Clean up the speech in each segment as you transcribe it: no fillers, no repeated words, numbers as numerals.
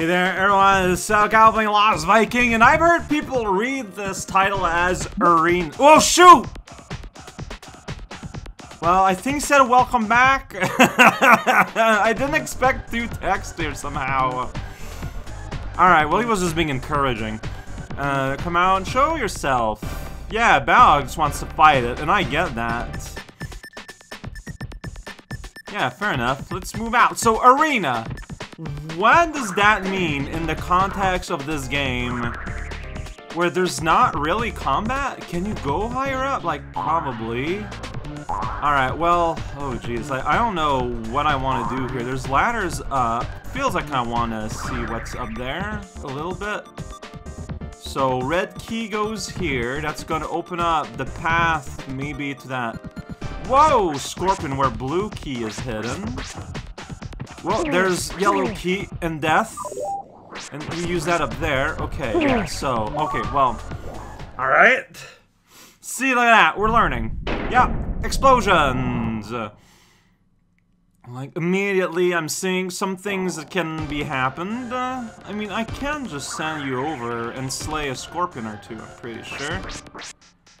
Hey there everyone, it's Calvin, Lost Viking, and I've heard people read this title as Arena. Oh shoot! Well, I think it said welcome back. I didn't expect to text here somehow. Alright, well he was just being encouraging. Come out and show yourself. Yeah, Baleog just wants to fight it, and I get that. Yeah, fair enough. Let's move out. So, Arena! What does that mean in the context of this game where there's not really combat? Can you go higher up? Like, probably. Alright, well, oh jeez, I don't know what I want to do here. There's ladders up. Feels like I kind of want to see what's up there a little bit. So, red key goes here. That's going to open up the path maybe to that. Whoa, scorpion where blue key is hidden. Well, there's yellow key and death, and we use that up there. Okay, yeah, so, okay, well, all right. See, look at that, we're learning. Yeah, explosions. Like, immediately I'm seeing some things that can be happened. I mean, I can just send you over and slay a scorpion or two, I'm pretty sure.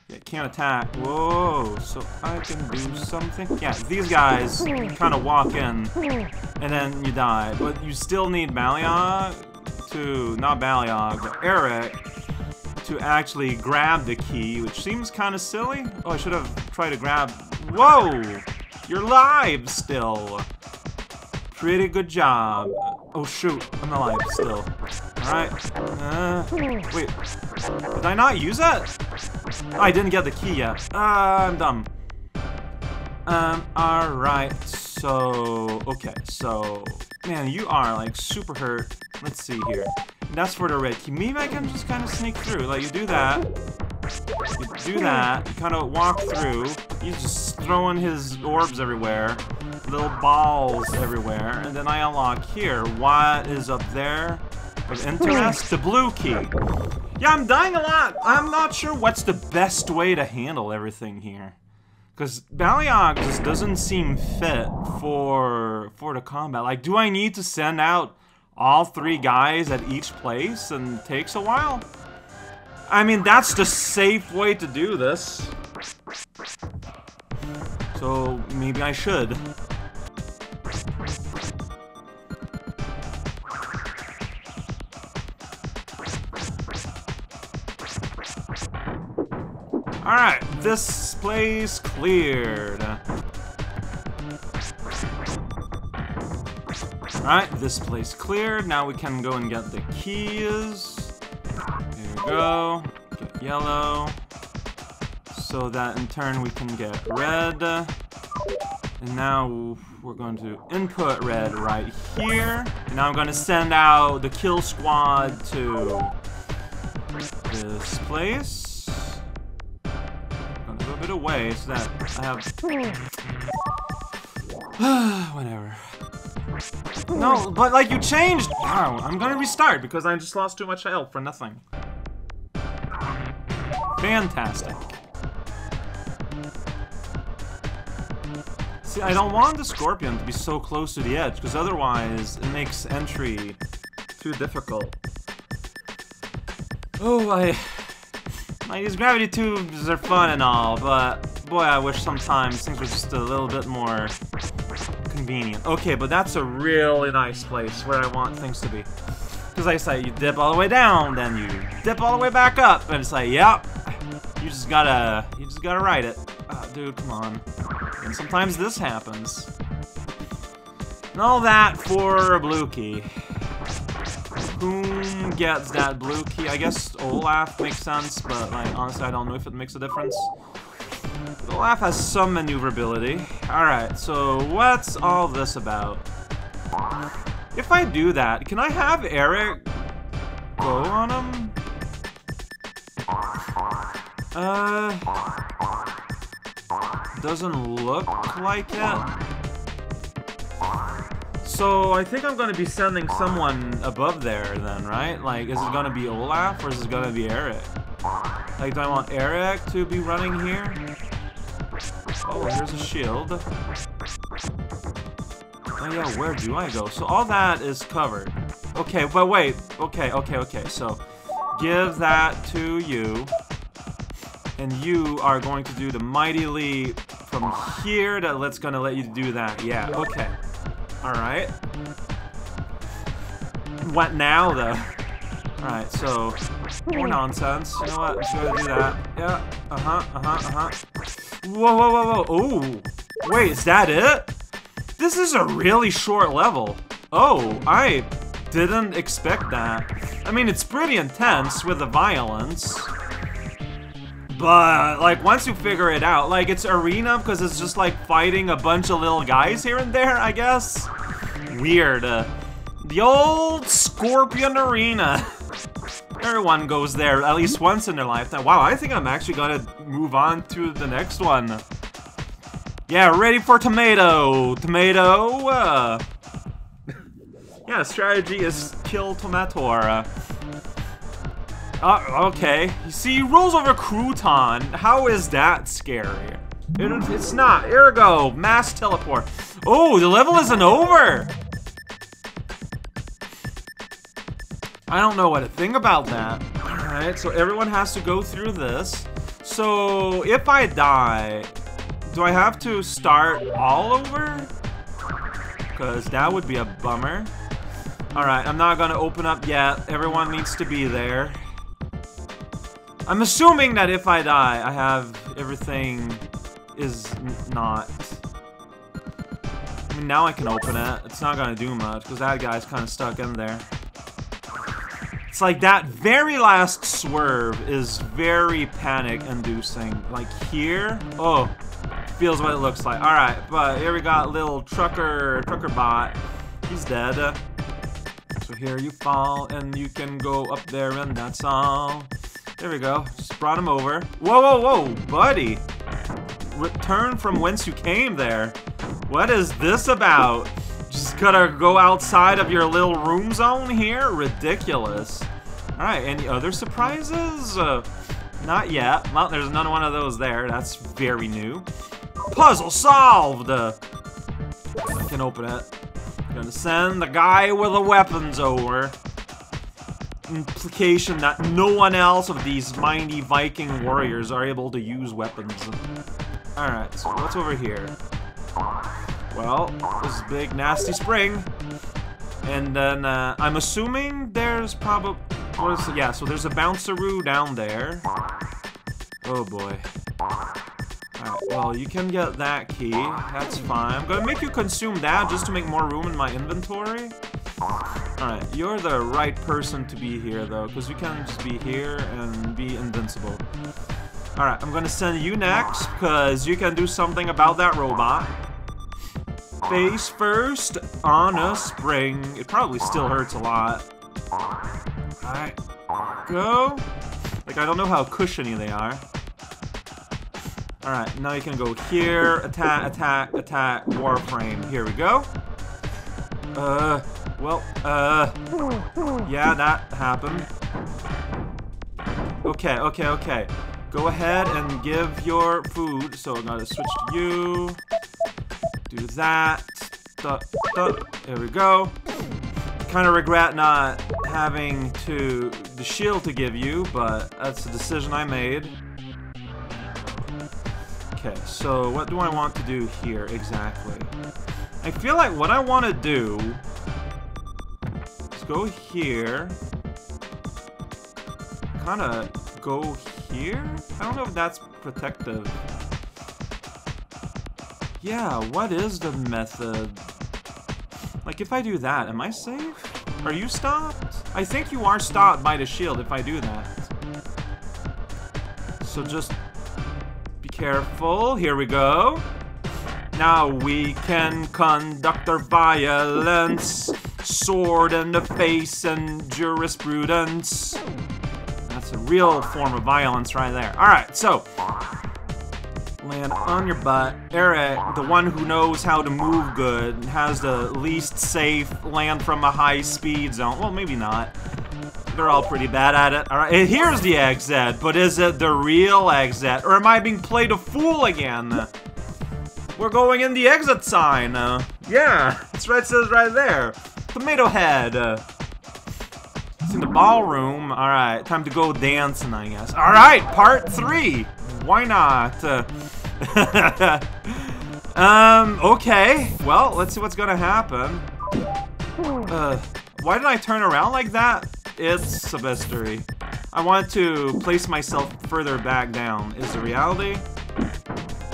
It can't attack. Whoa, so I can do something. Yeah, these guys kind of walk in and then you die. But you still need Eric to actually grab the key, which seems kind of silly. Oh, I should have tried to grab. Whoa, you're live still. Pretty good job. Oh shoot, I'm alive still. Alright. Wait. Did I not use it? I didn't get the key yet. I'm dumb. Alright. So, okay. So, man, you are like super hurt. Let's see here. That's for the red key. Maybe I can just kind of sneak through. Like, you do that. You do that. You kind of walk through. He's just throwing his orbs everywhere. Little balls everywhere. And then I unlock here. What is up there? Of interest, the blue key. Yeah, I'm dying a lot. I'm not sure what's the best way to handle everything here, because Baleog just doesn't seem fit for the combat. Like, do I need to send out all three guys at each place and takes a while? I mean, that's the safe way to do this. So maybe I should. Alright, this place cleared. Alright, this place cleared. Now we can go and get the keys. There we go. Get yellow. So that in turn we can get red. And now we're going to input red right here. And now I'm going to send out the kill squad to this place. Away so that I have whatever. No, but like you changed. Wow, I'm gonna restart because I just lost too much health for nothing. Fantastic. See, I don't want the scorpion to be so close to the edge because otherwise it makes entry too difficult. Oh, Like, these gravity tubes are fun and all, but boy, I wish sometimes things were just a little bit more convenient. Okay, but that's a really nice place where I want things to be. Because like I say, you dip all the way down, then you dip all the way back up, and it's like, yep, you just gotta ride it. Oh, dude, come on. And sometimes this happens. And all that for a blue key. Who gets that blue key? I guess Olaf makes sense, but like honestly, I don't know if it makes a difference. But Olaf has some maneuverability. Alright, so what's all this about? If I do that, can I have Eric go on him? Doesn't look like it. So, I think I'm gonna be sending someone above there then, right? Like, is it gonna be Olaf or is it gonna be Eric? Like, do I want Eric to be running here? Oh, here's a shield. Oh yeah, where do I go? So all that is covered. Okay, but wait. Okay. So, give that to you. And you are going to do the mighty leap from here to let's gonna let you do that. Yeah, okay. Alright. What now, though? Alright, so... more nonsense. You know what? Let's go do that. Yeah. Whoa, whoa. Ooh. Wait, is that it? This is a really short level. Oh, I didn't expect that. I mean, it's pretty intense with the violence. But, like, once you figure it out, like, it's arena because it's just, like, fighting a bunch of little guys here and there, I guess? Weird. The old Scorpion Arena. Everyone goes there at least once in their lifetime. Wow, I think I'm actually gonna move on to the next one. Yeah, ready for tomato. Tomato, yeah, strategy is kill Tomatora. Okay. You see, he rolls over Crouton. How is that scary? It's not. Ergo, mass teleport. Oh, the level isn't over! I don't know what to think about that. Alright, so everyone has to go through this. So, if I die, do I have to start all over? Because that would be a bummer. Alright, I'm not gonna open up yet. Everyone needs to be there. I'm assuming that if I die, I have everything is not. I mean, now I can open it. It's not gonna do much, because that guy's kind of stuck in there. It's like that very last swerve is very panic-inducing. Like here? Oh, feels what it looks like. Alright, but here we got little trucker bot. He's dead. So here you fall, and you can go up there, and that's all. There we go. Just brought him over. Whoa, buddy! Return from whence you came there. What is this about? Just gotta go outside of your little room zone here? Ridiculous. Alright, any other surprises? Not yet. Well, there's none one of those there. That's very new. Puzzle solved! I can open it. I'm gonna send the guy with the weapons over. Implication that no one else of these mighty Viking warriors are able to use weapons. Alright, so what's over here? Well, this big nasty spring. And then, I'm assuming there's probably... yeah, so there's a bounceroo down there. Oh boy. Alright, well, you can get that key. That's fine. I'm gonna make you consume that just to make more room in my inventory. Alright, you're the right person to be here, though, because you can just be here and be invincible. Alright, I'm gonna send you next, because you can do something about that robot. Face first on a spring. It probably still hurts a lot. Alright, go. Like, I don't know how cushiony they are. Alright, now you can go here. Attack, attack, attack, warframe. Here we go. Well, yeah, that happened. Okay. Go ahead and give your food. So I'm gonna switch to you. Do that. There we go. Kind of regret not having the shield to give you, but that's the decision I made. Okay, so what do I want to do here exactly? I feel like what I want to do... go here. Kind of go here? I don't know if that's protective. Yeah, what is the method? Like, if I do that, am I safe? Are you stopped? I think you are stopped by the shield if I do that. So just be careful. Here we go. Now we can conduct our violence. Sword in the face and jurisprudence. That's a real form of violence right there. Alright, so land on your butt. Eric, the one who knows how to move good and has the least safe land from a high speed zone. Well, maybe not. They're all pretty bad at it. Alright, and here's the exit, but is it the real exit? Or am I being played a fool again? We're going in the exit sign. Yeah, it says right there. Tomato head. It's in the ballroom. All right, time to go dancing, I guess. All right, part 3. Why not? Okay. Well, let's see what's gonna happen. Why did I turn around like that? It's a mystery. I want to place myself further back down. Is the reality?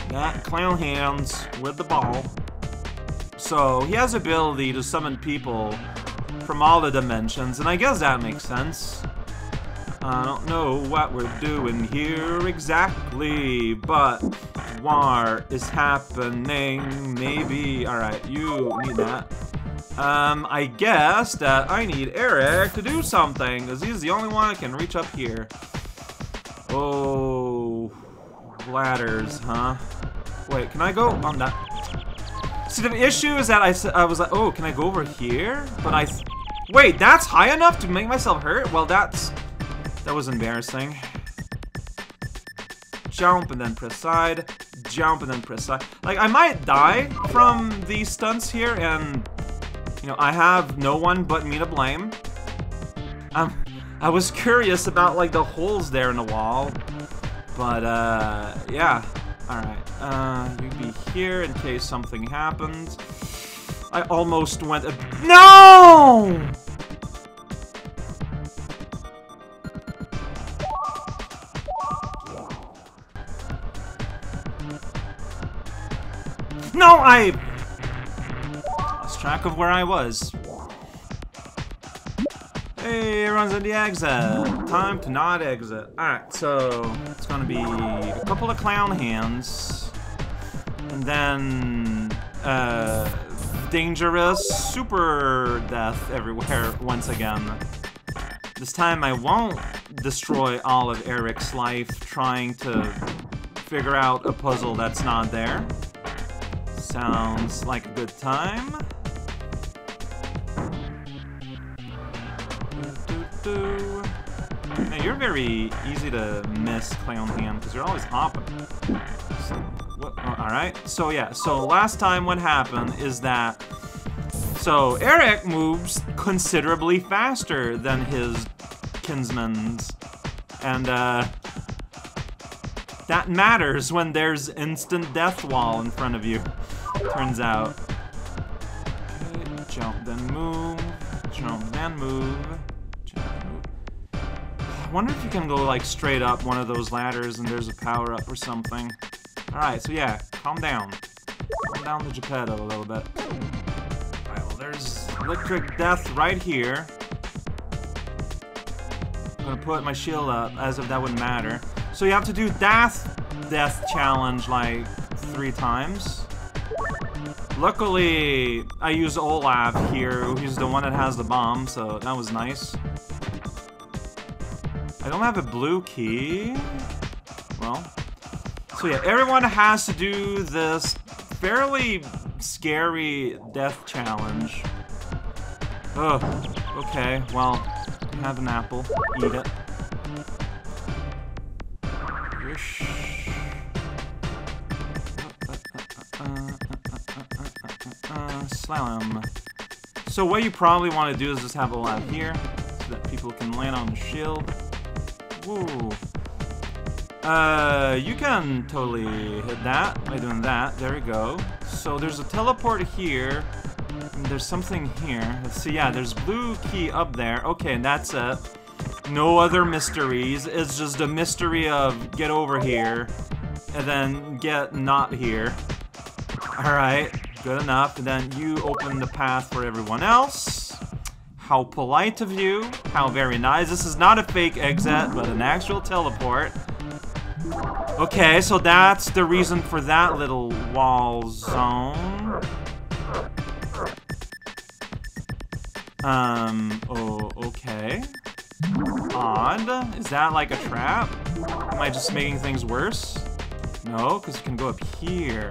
Got clown hands with the ball. So he has the ability to summon people from all the dimensions, and I guess that makes sense. I don't know what we're doing here exactly, but war is happening, maybe. Alright, you need that. I guess that I need Eric to do something, because he's the only one that can reach up here. Oh, ladders, huh? Wait, can I go on that? See, the issue is that I was like, oh, can I go over here? But wait, that's high enough to make myself hurt? Well, that was embarrassing. Jump and then press side. Jump and then press side. Like, I might die from these stunts here, and, you know, I have no one but me to blame. I was curious about, like, the holes there in the wall. But, yeah. Alright, you'd be here in case something happens. I almost went no! No, I lost track of where I was. Hey, everyone's at the exit. Time to not exit. Alright, so it's gonna be a couple of clown hands. And then, dangerous super death everywhere once again. This time I won't destroy all of Eric's life trying to figure out a puzzle that's not there. Sounds like a good time. Now, you're very easy to miss, clown hand, because you're always hopping. So, alright, so yeah, so last time what happened is that... So, Eric moves considerably faster than his kinsmen's. And, that matters when there's instant death wall in front of you, turns out. Okay, jump then move, jump then move. I wonder if you can go, like, straight up one of those ladders and there's a power-up or something. Alright, so yeah, calm down. Calm down to Geppetto a little bit. Alright, well, there's electric death right here. I'm gonna put my shield up, as if that would matter. So you have to do death challenge, like, 3 times. Luckily, I use Olaf here, who's the one that has the bomb, so that was nice. I don't have a blue key. Well, so yeah, everyone has to do this fairly scary death challenge. Ugh, okay, well, have an apple, eat it. Slam. So what you probably want to do is just have a lab here, so that people can land on the shield. Whoa. You can totally hit that by doing that. There we go. So there's a teleport here. And there's something here. Let's see. Yeah, there's blue key up there. Okay, and that's it. No other mysteries. It's just a mystery of get over here, and then get not here. All right, good enough. And then you open the path for everyone else. How polite of you. How very nice. This is not a fake exit, but an actual teleport. Okay, so that's the reason for that little wall zone. Oh, okay. Odd. Is that like a trap? Am I just making things worse? No, because you can go up here.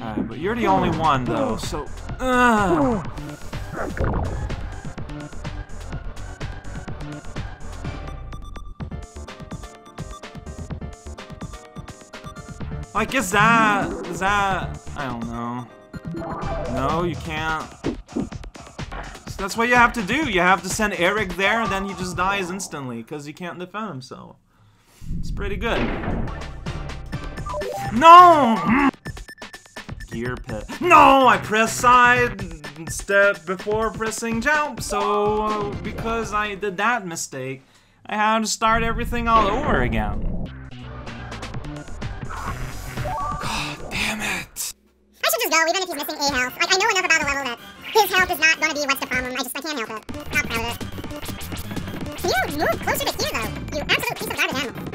Alright, but you're the only one, though, so... Like, is that... I don't know. No, you can't. That's what you have to do. You have to send Eric there, and then he just dies instantly because he can't defend himself. It's pretty good. No! Gear pit. No! I pressed side step before pressing jump, so because I did that mistake, I had to start everything all over again. Go, even if he's missing a health. Like, I know enough about the level that his health is not gonna be what's the problem. I can't help it. Not proud of it. Can you move closer to here, though? You absolute piece of garbage animal.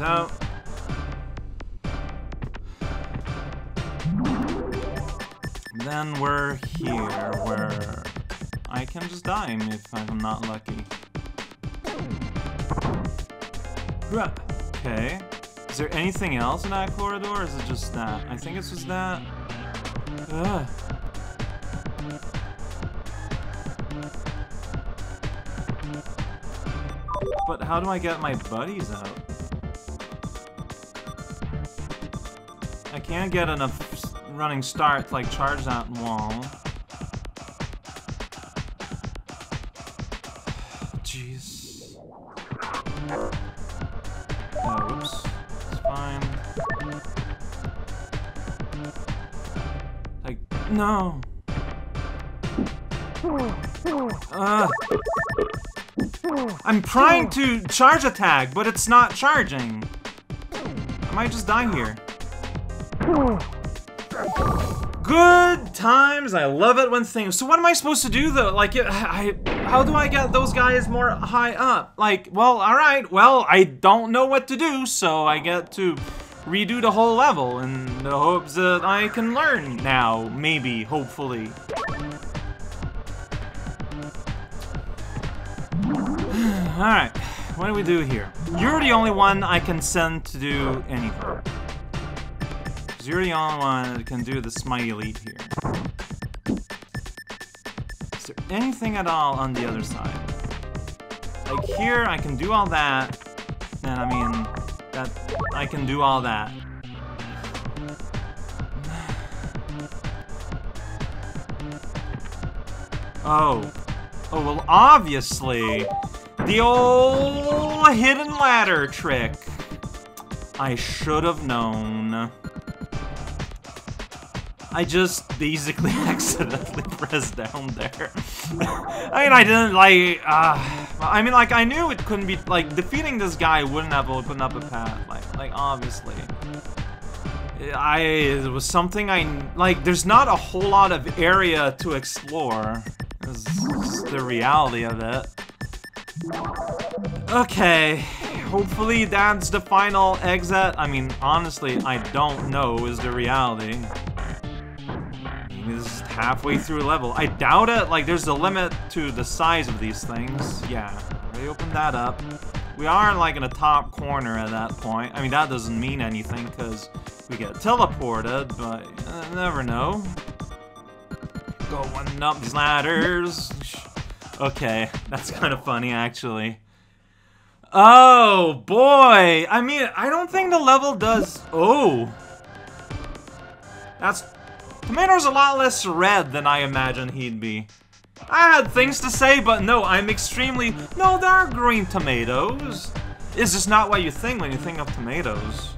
Out. Then we're here, where I can just die him if I'm not lucky. Okay. Is there anything else in that corridor, or is it just that? I think it's just that. Ugh. But how do I get my buddies out? I can't get enough running start to, like, charge that wall. Jeez. Oops. It's fine. Like, no! Ugh! I'm trying to charge attack, but it's not charging. I might just die here. Good times. I love it when things... So what am I supposed to do, though? Like, how do I get those guys more high up? Like, well, alright. Well, I don't know what to do, so I get to redo the whole level in the hopes that I can learn now. Maybe. Hopefully. Alright, what do we do here? You're the only one I can send to do anything. You're the only one that can do the smite elite here. Is there anything at all on the other side? Like here, I can do all that. And I mean, that I can do all that. Oh. Oh, well, obviously... The old hidden ladder trick. I should have known. I just basically accidentally pressed down there. I mean, I didn't like. I mean, like, I knew it couldn't be like defeating this guy wouldn't have opened up a path. Like obviously, it was something I like. There's not a whole lot of area to explore. Is the reality of it. Okay, hopefully that's the final exit. I mean, honestly, I don't know is the reality. This is halfway through a level. I doubt it. Like, there's a limit to the size of these things. Yeah, we open that up. We are, like, in the top corner at that point. I mean, that doesn't mean anything because we get teleported, but you never know. Going up these ladders. Okay, that's kind of funny, actually. Oh, boy! I mean, I don't think the level does... Oh! That's... Tomato's a lot less red than I imagined he'd be. I had things to say, but no, I'm extremely... No, there are green tomatoes. It's just not what you think when you think of tomatoes.